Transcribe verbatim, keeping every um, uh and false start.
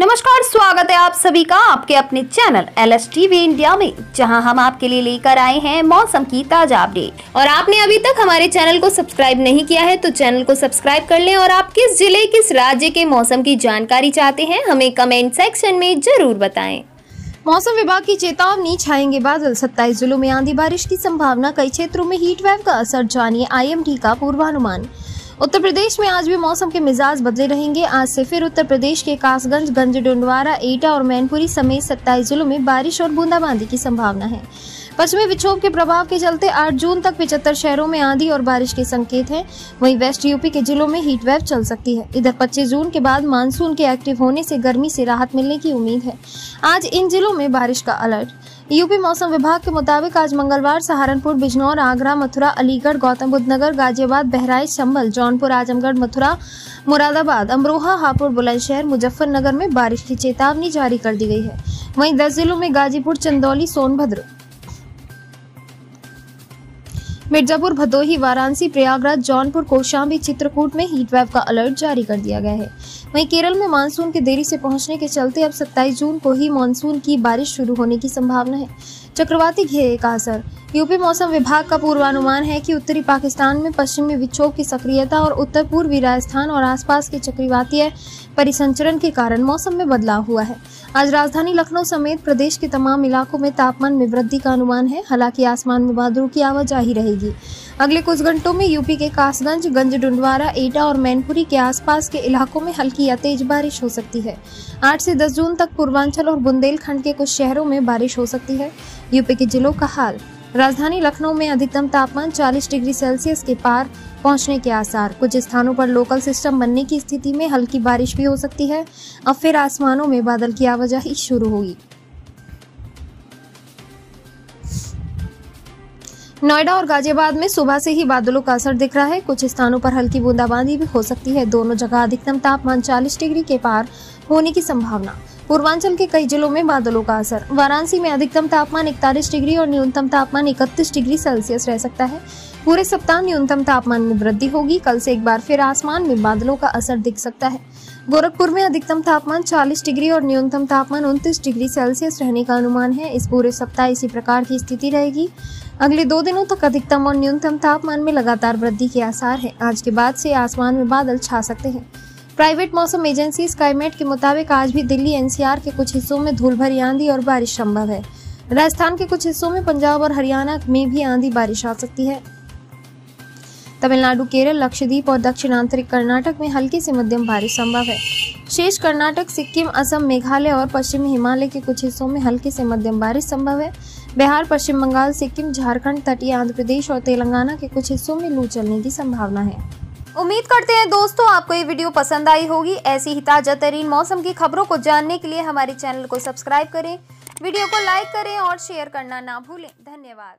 नमस्कार, स्वागत है आप सभी का आपके अपने channel L S T V India में, जहां हम आपके लिए लेकर आए हैं मौसम की ताजा अपडेट। और आपने अभी तक हमारे चैनल को सब्सक्राइब नहीं किया है तो चैनल को सब्सक्राइब कर लें। और आप किस जिले, किस राज्य के मौसम की जानकारी चाहते हैं, हमें कमेंट सेक्शन में जरूर बताएं। मौसम विभाग की चेतावनी, छाएंगे बादल। सत्ताईस जिलों में आंधी बारिश की संभावना, कई क्षेत्रों में हीट वेव का असर, जानिए आई एम डी का पूर्वानुमान। उत्तर प्रदेश में आज भी मौसम के मिजाज बदले रहेंगे। आज से फिर उत्तर प्रदेश के कासगंज, गंज, डोंडवारा, एटा और मैनपुरी समेत सत्ताईस जिलों में बारिश और बूंदाबांदी की संभावना है। पश्चिमी विक्षोभ के प्रभाव के चलते आठ जून तक पचहत्तर शहरों में आंधी और बारिश के संकेत हैं। वहीं वेस्ट यूपी के जिलों में हीट वेव चल सकती है। इधर पच्चीस जून के बाद मानसून के एक्टिव होने से गर्मी से राहत मिलने की उम्मीद है। आज इन जिलों में बारिश का अलर्ट। यूपी मौसम विभाग के मुताबिक आज मंगलवार सहारनपुर, बिजनौर, आगरा, मथुरा, अलीगढ़, गौतम बुद्ध नगर, गाजियाबाद, बहराइच, संभल, जौनपुर, आजमगढ़, मथुरा, मुरादाबाद, अमरोहा, हापुड़, बुलंदशहर, मुजफ्फरनगर में बारिश की चेतावनी जारी कर दी गई है। वहीं दस जिलों में गाजीपुर, चंदौली, सोनभद्र, मिर्जापुर, भदोही, वाराणसी, प्रयागराज, जौनपुर, कौशाम्बी, चित्रकूट में हीटवेव का अलर्ट जारी कर दिया गया है। वहीं केरल में मानसून के देरी से पहुंचने के चलते अब सत्ताईस जून को ही मानसून की बारिश शुरू होने की संभावना है। चक्रवाती घेरे का असर। यूपी मौसम विभाग का पूर्वानुमान है कि उत्तरी पाकिस्तान में पश्चिमी विक्षोभ की सक्रियता और उत्तर पूर्वी राजस्थान और आसपास के चक्रवातीय परिसंचरण के कारण मौसम में बदलाव हुआ है। आज राजधानी लखनऊ समेत प्रदेश के तमाम इलाकों में तापमान में वृद्धि का अनुमान है। हालांकि आसमान में बादलों की आवाजाही रहेगी। अगले कुछ घंटों में यूपी के कासगंज, गंज, डुंडवारा, एटा और मैनपुरी के आसपास के इलाकों में हल्की या तेज बारिश हो सकती है। आठ से दस जून तक पूर्वांचल और बुंदेलखंड के कुछ शहरों में बारिश हो सकती है। यूपी के जिलों का हाल। राजधानी लखनऊ में अधिकतम तापमान चालीस डिग्री सेल्सियस के पार पहुंचने के आसार। कुछ स्थानों पर लोकल सिस्टम बनने की स्थिति में हल्की बारिश भी हो सकती है। अब फिर आसमानों में बादल की आवाजाही शुरू होगी। नोएडा और गाजियाबाद में सुबह से ही बादलों का असर दिख रहा है। कुछ स्थानों पर हल्की बूंदाबांदी भी हो सकती है। दोनों जगह अधिकतम तापमान चालीस डिग्री के पार होने की संभावना। पूर्वांचल के कई जिलों में बादलों का असर। वाराणसी में अधिकतम तापमान इकतालीस डिग्री और न्यूनतम तापमान इकतीस डिग्री सेल्सियस रह सकता है। पूरे सप्ताह न्यूनतम तापमान में वृद्धि होगी। कल से एक बार फिर आसमान में बादलों का असर दिख सकता है। गोरखपुर में अधिकतम तापमान चालीस डिग्री और न्यूनतम तापमान उनतीस डिग्री सेल्सियस रहने का अनुमान है। इस पूरे सप्ताह इसी प्रकार की स्थिति रहेगी। अगले दो दिनों तक अधिकतम और न्यूनतम तापमान में लगातार वृद्धि के आसार है। आज के बाद से आसमान में बादल छा सकते हैं। प्राइवेट मौसम एजेंसी स्काईमेट के मुताबिक आज भी दिल्ली एन सी आर के कुछ हिस्सों में धूल भरी आंधी और बारिश संभव है। राजस्थान के कुछ हिस्सों में, पंजाब और हरियाणा में भी आंधी बारिश आ सकती है। तमिलनाडु, केरल, लक्षद्वीप और दक्षिण आंतरिक कर्नाटक में हल्की से मध्यम बारिश संभव है। शेष कर्नाटक, सिक्किम, असम, मेघालय और पश्चिमी हिमालय के कुछ हिस्सों में हल्की से मध्यम बारिश संभव है। बिहार, पश्चिम बंगाल, सिक्किम, झारखंड, तटीय आंध्र प्रदेश और तेलंगाना के कुछ हिस्सों में लू चलने की संभावना है। उम्मीद करते हैं दोस्तों आपको ये वीडियो पसंद आई होगी। ऐसी ही ताजा तरीन मौसम की खबरों को जानने के लिए हमारे चैनल को सब्सक्राइब करें, वीडियो को लाइक करें और शेयर करना ना भूलें। धन्यवाद।